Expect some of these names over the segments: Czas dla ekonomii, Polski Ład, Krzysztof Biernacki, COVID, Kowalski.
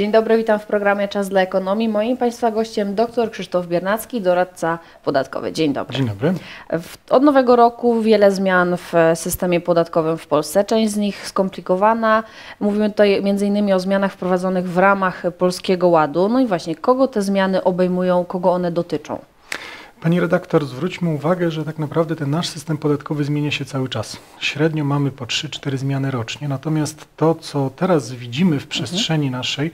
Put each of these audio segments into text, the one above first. Dzień dobry, witam w programie Czas dla ekonomii. Moim Państwa gościem dr Krzysztof Biernacki, doradca podatkowy. Dzień dobry. Dzień dobry. Od nowego roku wiele zmian w systemie podatkowym w Polsce. Część z nich skomplikowana. Mówimy tutaj m.in. o zmianach wprowadzonych w ramach Polskiego Ładu. No i właśnie, kogo te zmiany obejmują, kogo one dotyczą? Pani redaktor, zwróćmy uwagę, że tak naprawdę ten nasz system podatkowy zmienia się cały czas. Średnio mamy po 3-4 zmiany rocznie, natomiast to, co teraz widzimy w przestrzeni naszej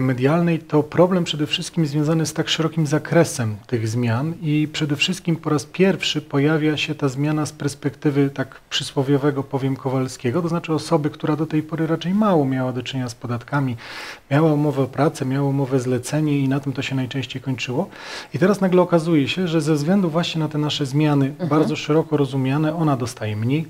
medialnej, to problem przede wszystkim związany z tak szerokim zakresem tych zmian i przede wszystkim po raz pierwszy pojawia się ta zmiana z perspektywy tak przysłowiowego, powiem, Kowalskiego, to znaczy osoby, która do tej pory raczej mało miała do czynienia z podatkami, miała umowę o pracę, miała umowę zlecenie i na tym to się najczęściej kończyło. I teraz nagle okazuje się, że ze względu właśnie na te nasze zmiany bardzo szeroko rozumiane, ona dostaje mniej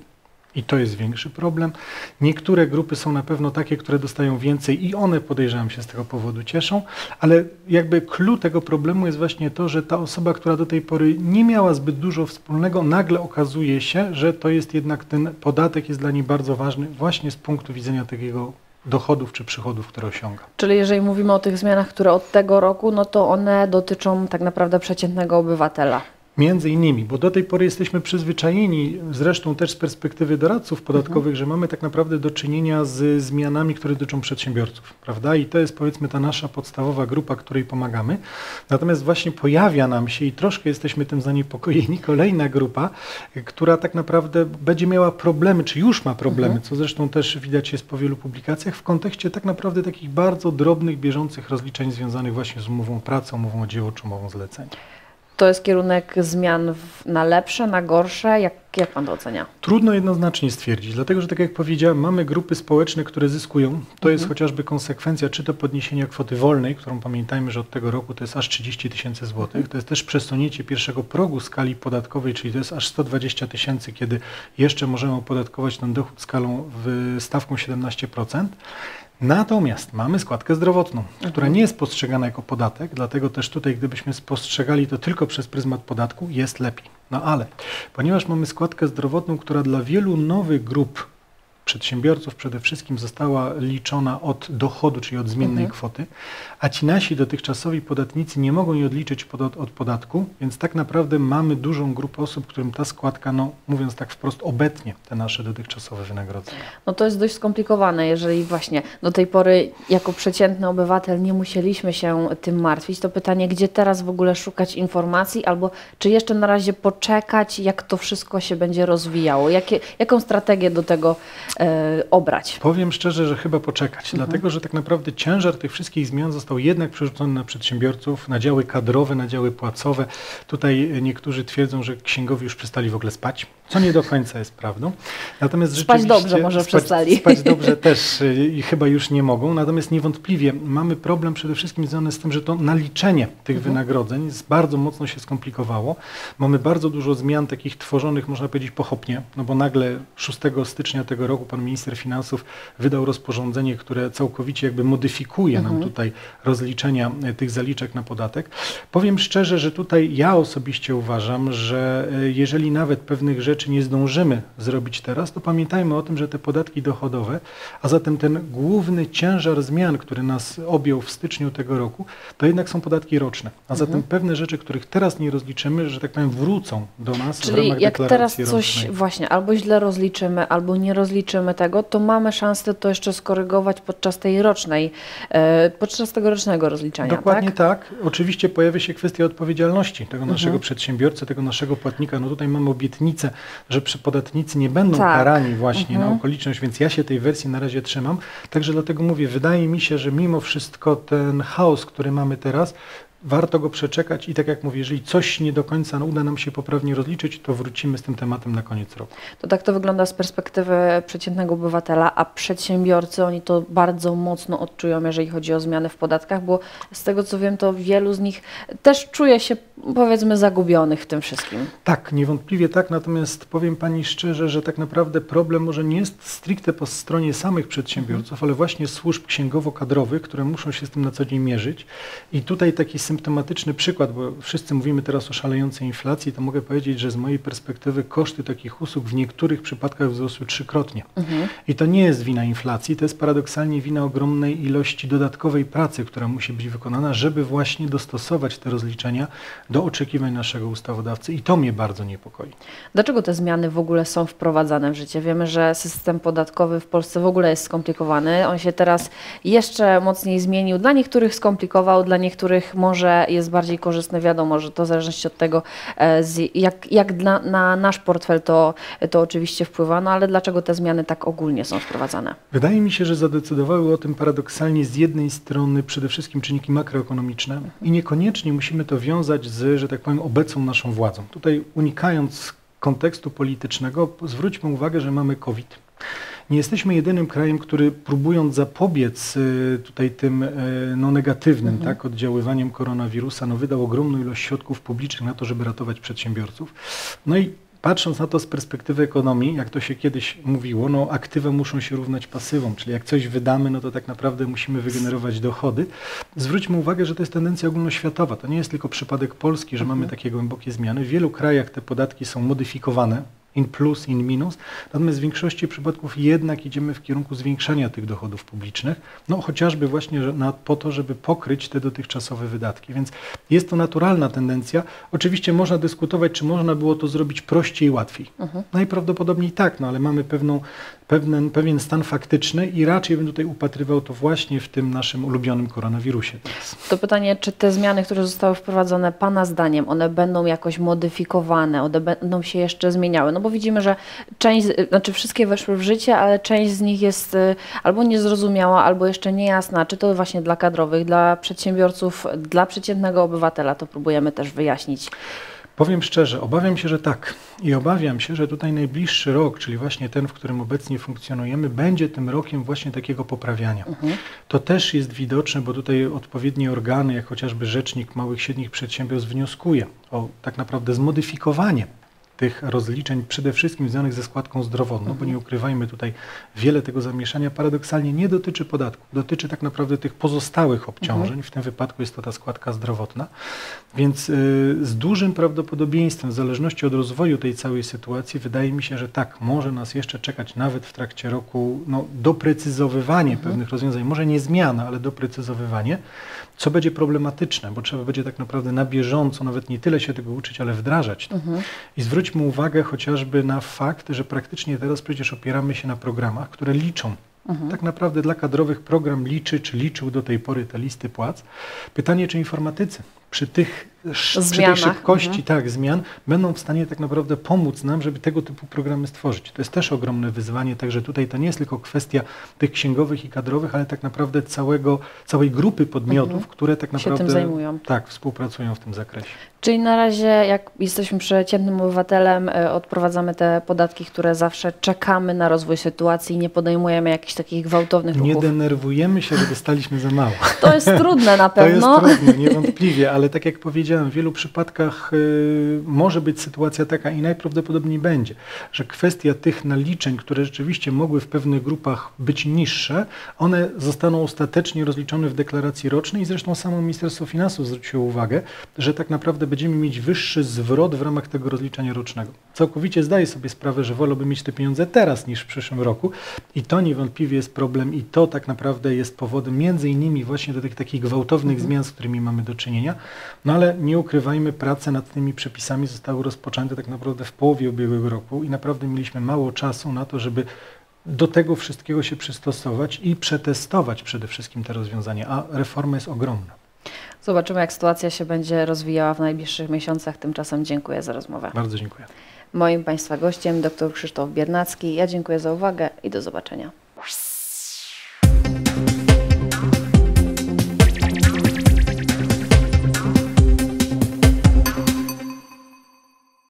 i to jest większy problem. Niektóre grupy są na pewno takie, które dostają więcej i one, podejrzewam, się z tego powodu cieszą, ale jakby clou tego problemu jest właśnie to, że ta osoba, która do tej pory nie miała zbyt dużo wspólnego, nagle okazuje się, że to jest jednak ten podatek jest dla niej bardzo ważny właśnie z punktu widzenia takiego dochodów czy przychodów, które osiąga. Czyli jeżeli mówimy o tych zmianach, które od tego roku, no to one dotyczą tak naprawdę przeciętnego obywatela. Między innymi, bo do tej pory jesteśmy przyzwyczajeni, zresztą też z perspektywy doradców podatkowych, że mamy tak naprawdę do czynienia z zmianami, które dotyczą przedsiębiorców, prawda? I to jest, powiedzmy, ta nasza podstawowa grupa, której pomagamy. Natomiast właśnie pojawia nam się i troszkę jesteśmy tym zaniepokojeni kolejna grupa, która tak naprawdę będzie miała problemy, czy już ma problemy, co zresztą też widać jest po wielu publikacjach, w kontekście tak naprawdę takich bardzo drobnych, bieżących rozliczeń związanych właśnie z umową o pracę, umową o dzieło czy umową zlecenia. To jest kierunek zmian na lepsze, na gorsze? Jak Pan to ocenia? Trudno jednoznacznie stwierdzić, dlatego że tak jak powiedziałem, mamy grupy społeczne, które zyskują. To jest chociażby konsekwencja, czy to podniesienia kwoty wolnej, którą pamiętajmy, że od tego roku to jest aż 30 000 złotych. To jest też przesunięcie pierwszego progu skali podatkowej, czyli to jest aż 120 000, kiedy jeszcze możemy opodatkować ten dochód skalą stawką 17%. Natomiast mamy składkę zdrowotną, która nie jest postrzegana jako podatek, dlatego też tutaj, gdybyśmy spostrzegali to tylko przez pryzmat podatku, jest lepiej. No ale, ponieważ mamy składkę zdrowotną, która dla wielu nowych grup przedsiębiorców przede wszystkim została liczona od dochodu, czyli od zmiennej kwoty, a ci nasi dotychczasowi podatnicy nie mogą jej odliczyć od podatku, więc tak naprawdę mamy dużą grupę osób, którym ta składka, no mówiąc tak wprost, obetnie te nasze dotychczasowe wynagrodzenia. No to jest dość skomplikowane, jeżeli właśnie do tej pory jako przeciętny obywatel nie musieliśmy się tym martwić, to pytanie, gdzie teraz w ogóle szukać informacji albo czy jeszcze na razie poczekać, jak to wszystko się będzie rozwijało, jaką strategię do tego obrać. Powiem szczerze, że chyba poczekać, dlatego że tak naprawdę ciężar tych wszystkich zmian został jednak przerzucony na przedsiębiorców, na działy kadrowe, na działy płacowe. Tutaj niektórzy twierdzą, że księgowi już przestali w ogóle spać, co nie do końca jest prawdą. Natomiast spać dobrze może przestali. Spać dobrze też i chyba już nie mogą, natomiast niewątpliwie mamy problem przede wszystkim związany z tym, że to naliczenie tych wynagrodzeń bardzo mocno się skomplikowało. Mamy bardzo dużo zmian takich tworzonych, można powiedzieć, pochopnie, no bo nagle 6 stycznia tego roku pan minister finansów wydał rozporządzenie, które całkowicie jakby modyfikuje nam tutaj rozliczenia tych zaliczek na podatek. Powiem szczerze, że tutaj ja osobiście uważam, że jeżeli nawet pewnych rzeczy nie zdążymy zrobić teraz, to pamiętajmy o tym, że te podatki dochodowe, a zatem ten główny ciężar zmian, który nas objął w styczniu tego roku, to jednak są podatki roczne, a zatem pewne rzeczy, których teraz nie rozliczymy, że tak powiem wrócą do nas w ramach deklaracji rocznej. Czyli jak teraz coś właśnie albo źle rozliczymy, albo nie rozliczymy tego, to mamy szansę to jeszcze skorygować podczas tej rocznej, podczas tegorocznego rozliczania. Dokładnie tak. Oczywiście pojawia się kwestia odpowiedzialności tego naszego przedsiębiorcy, tego naszego płatnika. No tutaj mamy obietnicę, że podatnicy nie będą karani właśnie na okoliczność, więc ja się tej wersji na razie trzymam. Także dlatego mówię, wydaje mi się, że mimo wszystko ten chaos, który mamy teraz, warto go przeczekać i tak jak mówię, jeżeli coś nie do końca uda nam się poprawnie rozliczyć, to wrócimy z tym tematem na koniec roku. To tak to wygląda z perspektywy przeciętnego obywatela, a przedsiębiorcy oni to bardzo mocno odczują, jeżeli chodzi o zmiany w podatkach, bo z tego co wiem, to wielu z nich też czuje się, powiedzmy, zagubionych w tym wszystkim. Tak, niewątpliwie tak, natomiast powiem Pani szczerze, że tak naprawdę problem może nie jest stricte po stronie samych przedsiębiorców, ale właśnie służb księgowo-kadrowych, które muszą się z tym na co dzień mierzyć i tutaj taki symptomatyczny przykład, bo wszyscy mówimy teraz o szalejącej inflacji, to mogę powiedzieć, że z mojej perspektywy koszty takich usług w niektórych przypadkach wzrosły trzykrotnie. I to nie jest wina inflacji, to jest paradoksalnie wina ogromnej ilości dodatkowej pracy, która musi być wykonana, żeby właśnie dostosować te rozliczenia do oczekiwań naszego ustawodawcy i to mnie bardzo niepokoi. Dlaczego te zmiany w ogóle są wprowadzane w życie? Wiemy, że system podatkowy w Polsce w ogóle jest skomplikowany, on się teraz jeszcze mocniej zmienił, dla niektórych skomplikował, dla niektórych może jest bardziej korzystny, wiadomo, że to w zależności od tego, jak na nasz portfel to oczywiście wpływa, no ale dlaczego te zmiany tak ogólnie są wprowadzane? Wydaje mi się, że zadecydowały o tym paradoksalnie z jednej strony przede wszystkim czynniki makroekonomiczne i niekoniecznie musimy to wiązać z, że tak powiem, obecną naszą władzą. Tutaj unikając kontekstu politycznego, zwróćmy uwagę, że mamy COVID. Nie jesteśmy jedynym krajem, który próbując zapobiec tutaj tym negatywnym oddziaływaniem koronawirusa, wydał ogromną ilość środków publicznych na to, żeby ratować przedsiębiorców. No i patrząc na to z perspektywy ekonomii, jak to się kiedyś mówiło, aktywa muszą się równać pasywom, czyli jak coś wydamy, to tak naprawdę musimy wygenerować dochody. Zwróćmy uwagę, że to jest tendencja ogólnoświatowa. To nie jest tylko przypadek Polski, że mamy takie głębokie zmiany. W wielu krajach te podatki są modyfikowane. In plus, in minus. Natomiast w większości przypadków jednak idziemy w kierunku zwiększania tych dochodów publicznych, chociażby właśnie po to, żeby pokryć te dotychczasowe wydatki. Więc jest to naturalna tendencja. Oczywiście można dyskutować, czy można było to zrobić prościej i łatwiej. Najprawdopodobniej tak, ale mamy pewien stan faktyczny i raczej bym tutaj upatrywał to właśnie w tym naszym ulubionym koronawirusie. Teraz. To pytanie, czy te zmiany, które zostały wprowadzone, Pana zdaniem, one będą jakoś modyfikowane, one będą się jeszcze zmieniały? Bo widzimy, że wszystkie weszły w życie, ale część z nich jest albo niezrozumiała, albo jeszcze niejasna, czy to właśnie dla kadrowych, dla przedsiębiorców, dla przeciętnego obywatela, to próbujemy też wyjaśnić. Powiem szczerze, obawiam się, że tak. I obawiam się, że tutaj najbliższy rok, czyli właśnie ten, w którym obecnie funkcjonujemy, będzie tym rokiem właśnie takiego poprawiania. To też jest widoczne, bo tutaj odpowiednie organy, jak chociażby Rzecznik Małych i Średnich Przedsiębiorstw, wnioskuje o tak naprawdę zmodyfikowanie tych rozliczeń, przede wszystkim związanych ze składką zdrowotną, bo nie ukrywajmy tutaj, wiele tego zamieszania paradoksalnie nie dotyczy podatku, dotyczy tak naprawdę tych pozostałych obciążeń, w tym wypadku jest to ta składka zdrowotna, więc z dużym prawdopodobieństwem, w zależności od rozwoju tej całej sytuacji, wydaje mi się, że tak, może nas jeszcze czekać nawet w trakcie roku doprecyzowywanie pewnych rozwiązań, może nie zmiana, ale doprecyzowywanie, co będzie problematyczne, bo trzeba będzie tak naprawdę na bieżąco, nawet nie tyle się tego uczyć, ale wdrażać to. I zwróćmy uwagę chociażby na fakt, że praktycznie teraz przecież opieramy się na programach, które liczą. Tak naprawdę dla kadrowych program liczy, czy liczył do tej pory te listy płac. Pytanie, czy informatycy przy tej szybkości zmian będą w stanie tak naprawdę pomóc nam, żeby tego typu programy stworzyć. To jest też ogromne wyzwanie, także tutaj to nie jest tylko kwestia tych księgowych i kadrowych, ale tak naprawdę całej grupy podmiotów, które tak naprawdę się tym zajmują. Tak, współpracują w tym zakresie. Czyli na razie, jak jesteśmy przeciętnym obywatelem, odprowadzamy te podatki, które zawsze czekamy na rozwój sytuacji i nie podejmujemy jakichś takich gwałtownych ruchów. Nie denerwujemy się, że dostaliśmy za mało. To jest trudne na pewno. To jest trudne, niewątpliwie, ale tak jak powiedziałem, w wielu przypadkach może być sytuacja taka i najprawdopodobniej będzie, że kwestia tych naliczeń, które rzeczywiście mogły w pewnych grupach być niższe, one zostaną ostatecznie rozliczone w deklaracji rocznej i zresztą samo Ministerstwo Finansów zwróciło uwagę, że tak naprawdę będziemy mieć wyższy zwrot w ramach tego rozliczenia rocznego. Całkowicie zdaję sobie sprawę, że wolałbym mieć te pieniądze teraz niż w przyszłym roku i to niewątpliwie jest problem i to tak naprawdę jest powodem między innymi właśnie do tych takich gwałtownych zmian, z którymi mamy do czynienia, ale nie ukrywajmy, prace nad tymi przepisami zostały rozpoczęte tak naprawdę w połowie ubiegłego roku i naprawdę mieliśmy mało czasu na to, żeby do tego wszystkiego się przystosować i przetestować przede wszystkim te rozwiązania, a reforma jest ogromna. Zobaczymy, jak sytuacja się będzie rozwijała w najbliższych miesiącach. Tymczasem dziękuję za rozmowę. Bardzo dziękuję. Moim Państwa gościem dr Krzysztof Biernacki. Ja dziękuję za uwagę i do zobaczenia.